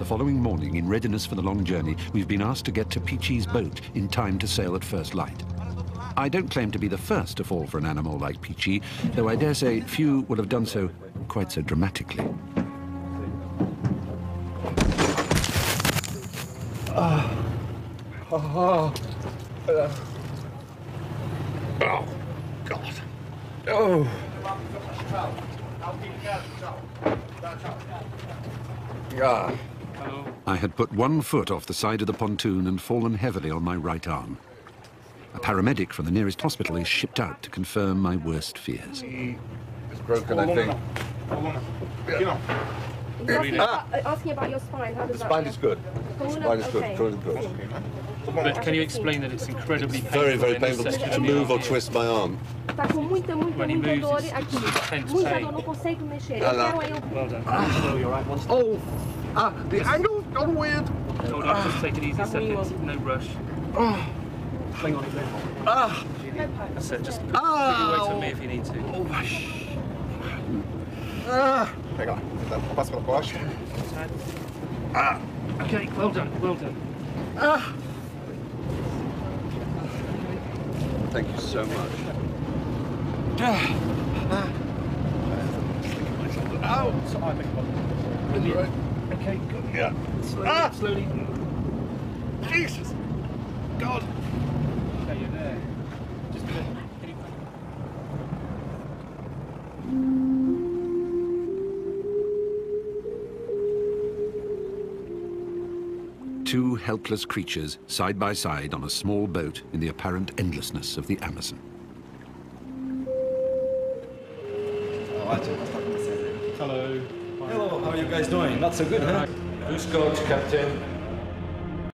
The following morning, in readiness for the long journey, we've been asked to get to Pichi's boat in time to sail at first light. I don't claim to be the first to fall for an animal like Pichi, though I dare say few would have done so quite so dramatically. Oh, God. Oh. Yeah. I had put one foot off the side of the pontoon and fallen heavily on my right arm. A paramedic from the nearest hospital is shipped out to confirm my worst fears. It's broken, I think. Asking about your spine, how does that... The spine is good. The spine is good. But can you explain that it's incredibly painful? Very, very painful to move or twist my arm. When he moves, it's tense pain. Well done. Oh, the angle got weird. Hold on, just take it easy, seconds, no rush. Hang on, that's it, just wait for me if you need to. Hang on, pass for the wash. Okay, well done, well done. Thank you so much. Brilliant. Okay, good. Yeah. Slowly, slowly. Jesus! God! Okay, you're there. Just a minute. Two helpless creatures side by side on a small boat in the apparent endlessness of the Amazon. Hello. Hello, how are you guys doing? Not so good, huh? Who's coach, Captain?